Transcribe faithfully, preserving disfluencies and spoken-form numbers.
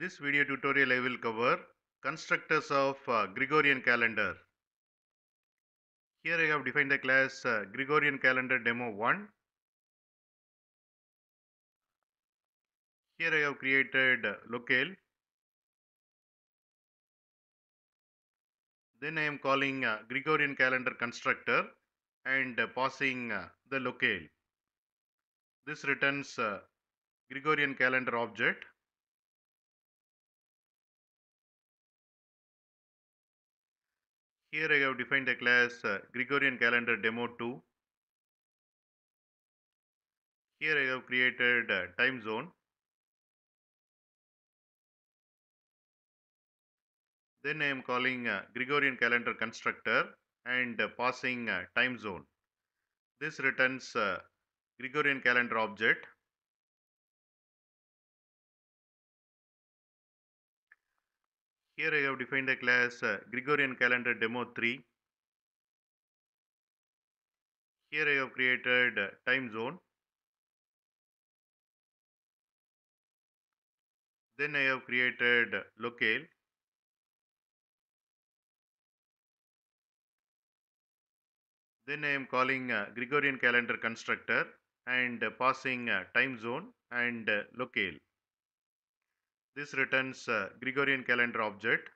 This video tutorial I will cover constructors of uh, Gregorian calendar. Here I have defined the class uh, Gregorian calendar demo one. Here I have created uh, locale. Then I am calling uh, Gregorian calendar constructor and uh, passing uh, the locale. This returns uh, Gregorian calendar object. Here I have defined a class uh, Gregorian calendar demo two. Here I have created uh, time zone. Then I am calling uh, Gregorian calendar constructor and uh, passing uh, time zone. This returns uh, Gregorian calendar object. Here I have defined a class uh, Gregorian calendar demo three. Here I have created uh, time zone. Then I have created uh, locale. Then I am calling uh, Gregorian calendar constructor and uh, passing uh, time zone and uh, locale. This returns uh, Gregorian calendar object.